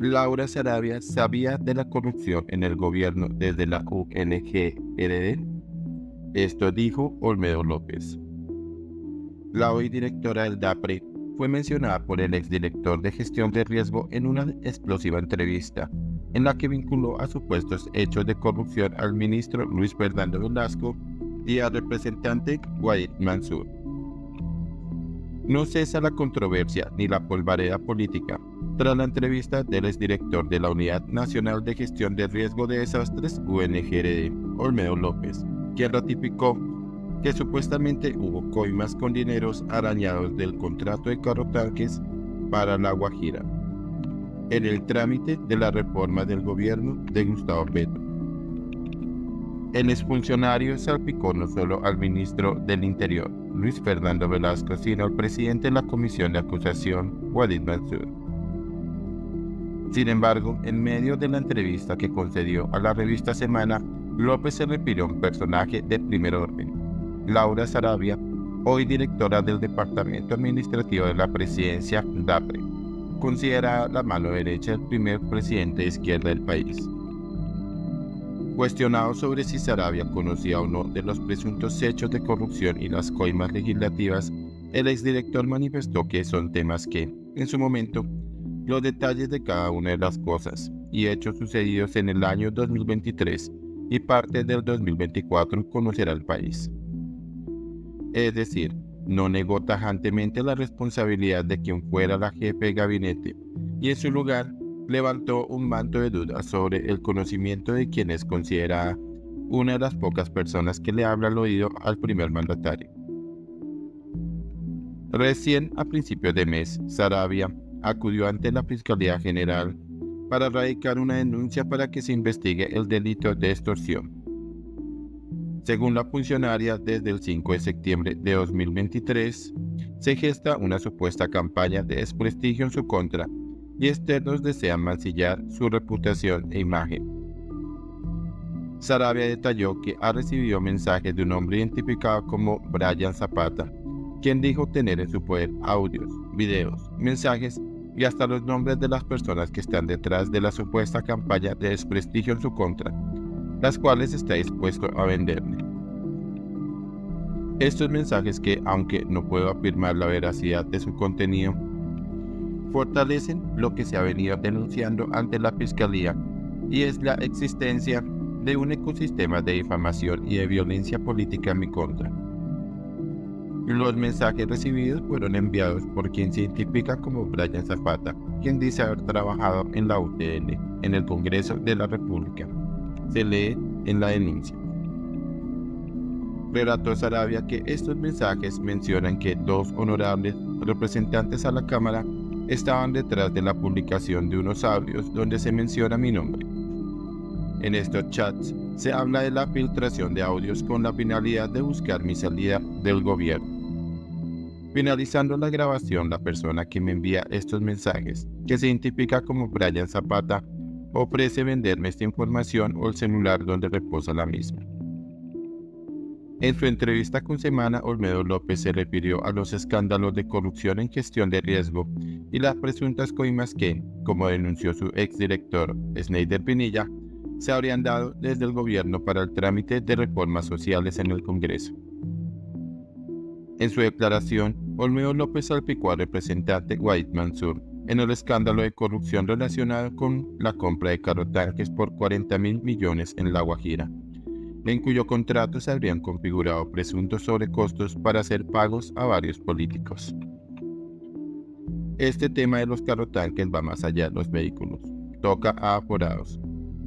Laura Sarabia sabía de la corrupción en el gobierno desde la UNGRD. Esto dijo Olmedo López. La hoy directora del DAPRE fue mencionada por el exdirector de gestión de riesgo en una explosiva entrevista, en la que vinculó a supuestos hechos de corrupción al ministro Luis Fernando Velasco y al representante Wadith Manzur. No cesa la controversia ni la polvareda política tras la entrevista del exdirector de la Unidad Nacional de Gestión de Riesgo de Desastres UNGRD, Olmedo López, quien ratificó que supuestamente hubo coimas con dineros arañados del contrato de carrotanques para La Guajira en el trámite de la reforma del gobierno de Gustavo Petro. El exfuncionario salpicó no solo al ministro del Interior, Luis Fernando Velasco, sino al presidente de la Comisión de Acusación, Wadith Manzur. Sin embargo, en medio de la entrevista que concedió a la revista Semana, López se refirió a un personaje de primer orden, Laura Sarabia, hoy directora del Departamento Administrativo de la Presidencia DAPRE, considerada la mano derecha del primer presidente de izquierda del país. Cuestionado sobre si Sarabia conocía o no de los presuntos hechos de corrupción y las coimas legislativas, el exdirector manifestó que son temas que, en su momento, los detalles de cada una de las cosas y hechos sucedidos en el año 2023 y parte del 2024 conocerá el país. Es decir, no negó tajantemente la responsabilidad de quien fuera la jefe de gabinete y en su lugar levantó un manto de dudas sobre el conocimiento de quien es considerada una de las pocas personas que le habla al oído al primer mandatario. Recién a principios de mes, Sarabia acudió ante la Fiscalía General para radicar una denuncia para que se investigue el delito de extorsión. Según la funcionaria, desde el 5 de septiembre de 2023, se gesta una supuesta campaña de desprestigio en su contra y externos desean mancillar su reputación e imagen. Sarabia detalló que ha recibido mensajes de un hombre identificado como Bryan Zapata, quien dijo tener en su poder audios, videos, mensajes y hasta los nombres de las personas que están detrás de la supuesta campaña de desprestigio en su contra, las cuales está dispuesto a venderle. Estos mensajes, que aunque no puedo afirmar la veracidad de su contenido, fortalecen lo que se ha venido denunciando ante la Fiscalía, y es la existencia de un ecosistema de difamación y de violencia política en mi contra. Los mensajes recibidos fueron enviados por quien se identifica como Bryan Zapata, quien dice haber trabajado en la UTL, en el Congreso de la República. Se lee en la denuncia. Relató Sarabia que estos mensajes mencionan que dos honorables representantes a la Cámara estaban detrás de la publicación de unos audios donde se menciona mi nombre. En estos chats se habla de la filtración de audios con la finalidad de buscar mi salida del gobierno. Finalizando la grabación, la persona que me envía estos mensajes, que se identifica como Bryan Zapata, ofrece venderme esta información o el celular donde reposa la misma. En su entrevista con Semana, Olmedo López se refirió a los escándalos de corrupción en gestión de riesgo y las presuntas coimas que, como denunció su exdirector Sneider Pinilla, se habrían dado desde el gobierno para el trámite de reformas sociales en el Congreso. En su declaración, Olmedo López salpicó al representante Wadith Manzur en el escándalo de corrupción relacionado con la compra de carrotanques por 40.000 millones en La Guajira, en cuyo contrato se habrían configurado presuntos sobrecostos para hacer pagos a varios políticos. Este tema de los carrotanques va más allá de los vehículos, toca a aforados.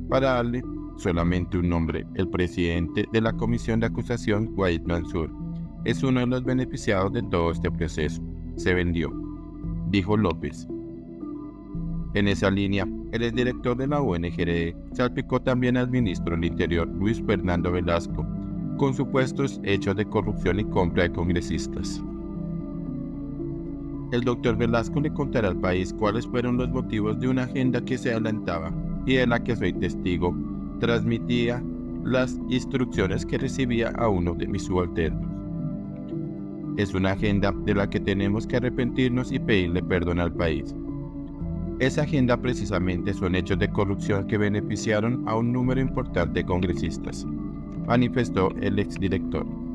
Para darle solamente un nombre, el presidente de la Comisión de Acusación, Wadith Manzur, es uno de los beneficiados de todo este proceso. Se vendió, dijo López. En esa línea, el exdirector de la UNGRD salpicó también al ministro del Interior, Luis Fernando Velasco, con supuestos hechos de corrupción y compra de congresistas. El doctor Velasco le contará al país cuáles fueron los motivos de una agenda que se adelantaba y de la que soy testigo, transmitía las instrucciones que recibía a uno de mis subalternos. Es una agenda de la que tenemos que arrepentirnos y pedirle perdón al país. Esa agenda precisamente son hechos de corrupción que beneficiaron a un número importante de congresistas, manifestó el exdirector.